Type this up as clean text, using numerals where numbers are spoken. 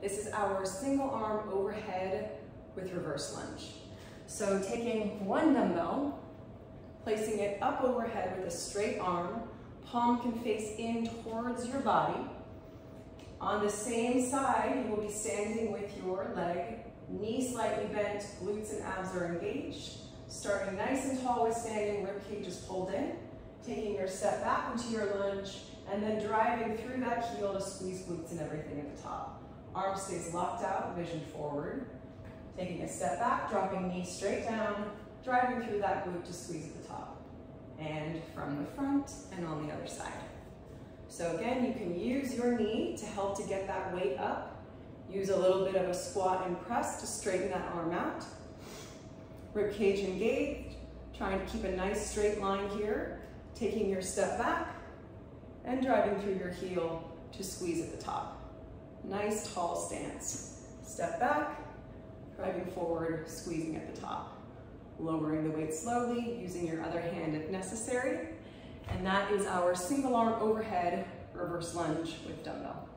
This is our single arm overhead with reverse lunge. So taking one dumbbell, placing it up overhead with a straight arm, palm can face in towards your body. On the same side, you will be standing with your leg, knee slightly bent, glutes and abs are engaged. Starting nice and tall with standing, ribcage is pulled in, taking your step back into your lunge, and then driving through that heel to squeeze glutes and everything at the top. Arm stays locked out, vision forward. Taking a step back, dropping knee straight down, driving through that glute to squeeze at the top. And from the front and on the other side. So again, you can use your knee to help to get that weight up. Use a little bit of a squat and press to straighten that arm out. Ribcage engaged, trying to keep a nice straight line here. Taking your step back and driving through your heel to squeeze at the top. Nice tall stance. Step back, driving forward, squeezing at the top. Lowering the weight slowly, using your other hand if necessary. And that is our single arm overhead reverse lunge with dumbbell.